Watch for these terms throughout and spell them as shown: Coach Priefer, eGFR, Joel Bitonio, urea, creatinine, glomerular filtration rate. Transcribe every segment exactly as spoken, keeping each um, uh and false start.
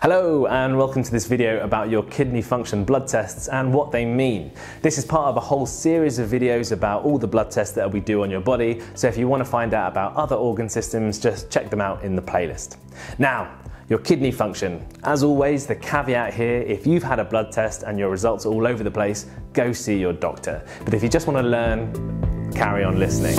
Hello and welcome to this video about your kidney function blood tests and what they mean. This is part of a whole series of videos about all the blood tests that we do on your body, so if you want to find out about other organ systems, just check them out in the playlist. Now, your kidney function. As always, the caveat here, if you've had a blood test and your results are all over the place, go see your doctor. But if you just want to learn, carry on listening.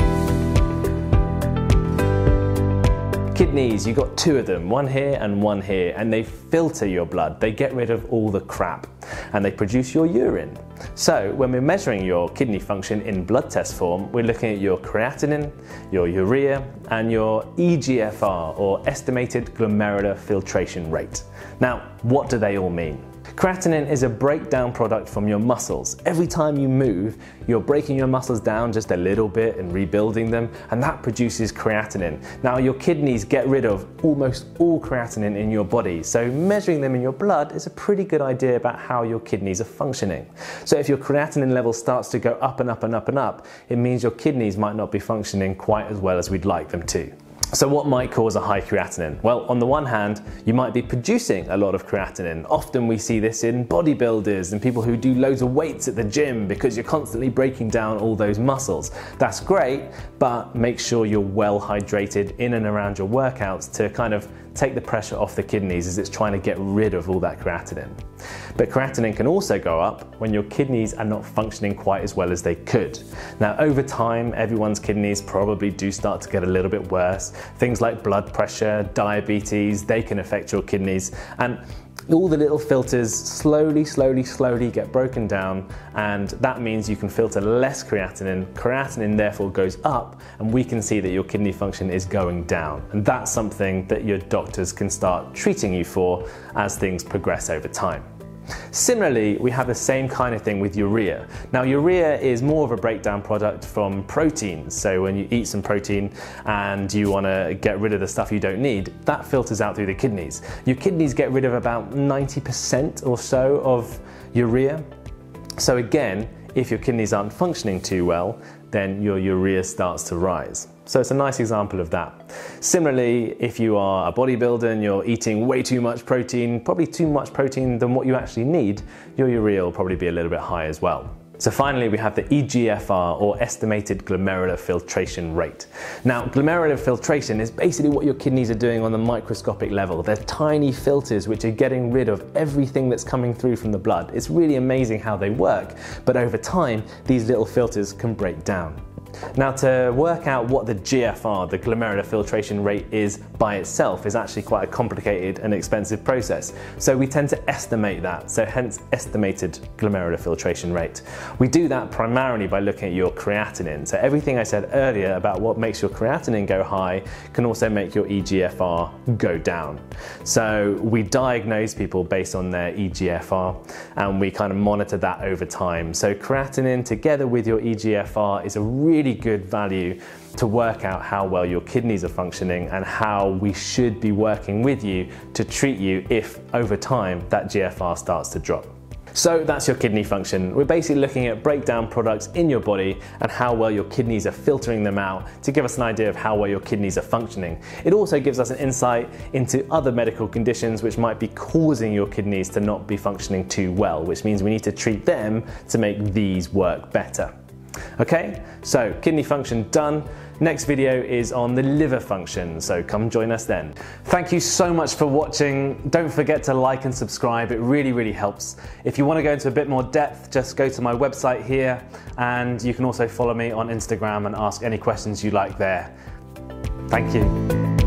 Kidneys, you've got two of them, one here and one here, and they filter your blood. They get rid of all the crap and they produce your urine. So when we're measuring your kidney function in blood test form, we're looking at your creatinine, your urea, and your e G F R, or estimated glomerular filtration rate. Now, what do they all mean? Creatinine is a breakdown product from your muscles. Every time you move, you're breaking your muscles down just a little bit and rebuilding them, and that produces creatinine. Now, your kidneys get rid of almost all creatinine in your body, so measuring them in your blood is a pretty good idea about how your kidneys are functioning. So if your creatinine level starts to go up and up and up and up, it means your kidneys might not be functioning quite as well as we'd like them to. So what might cause a high creatinine? Well, on the one hand, you might be producing a lot of creatinine. Often we see this in bodybuilders and people who do loads of weights at the gym because you're constantly breaking down all those muscles. That's great, but make sure you're well hydrated in and around your workouts to kind of take the pressure off the kidneys as it's trying to get rid of all that creatinine. But creatinine can also go up when your kidneys are not functioning quite as well as they could. Now, over time, everyone's kidneys probably do start to get a little bit worse. Things like blood pressure, diabetes, they can affect your kidneys, and all the little filters slowly, slowly, slowly get broken down, and that means you can filter less creatinine. Creatinine therefore goes up, and we can see that your kidney function is going down. And that's something that your doctors can start treating you for as things progress over time. Similarly, we have the same kind of thing with urea. Now, urea is more of a breakdown product from protein. So when you eat some protein and you want to get rid of the stuff you don't need, that filters out through the kidneys. Your kidneys get rid of about ninety percent or so of urea. So again, if your kidneys aren't functioning too well, then your urea starts to rise. So it's a nice example of that. Similarly, if you are a bodybuilder and you're eating way too much protein, probably too much protein than what you actually need, your urea will probably be a little bit high as well. So finally, we have the e G F R, or estimated glomerular filtration rate. Now, glomerular filtration is basically what your kidneys are doing on the microscopic level. They're tiny filters which are getting rid of everything that's coming through from the blood. It's really amazing how they work, but over time, these little filters can break down. Now, to work out what the G F R, the glomerular filtration rate, is by itself is actually quite a complicated and expensive process. So we tend to estimate that, so hence estimated glomerular filtration rate. We do that primarily by looking at your creatinine. So everything I said earlier about what makes your creatinine go high can also make your e G F R go down. So we diagnose people based on their e G F R, and we kind of monitor that over time. So creatinine together with your e G F R is a really really good value to work out how well your kidneys are functioning and how we should be working with you to treat you if over time that G F R starts to drop. So that's your kidney function. We're basically looking at breakdown products in your body and how well your kidneys are filtering them out to give us an idea of how well your kidneys are functioning. It also gives us an insight into other medical conditions which might be causing your kidneys to not be functioning too well, which means we need to treat them to make these work better. Okay, so kidney function done. Next video is on the liver function, so come join us then. Thank you so much for watching. Don't forget to like and subscribe, it really, really helps. If you want to go into a bit more depth, just go to my website here, and you can also follow me on Instagram and ask any questions you like there. Thank you.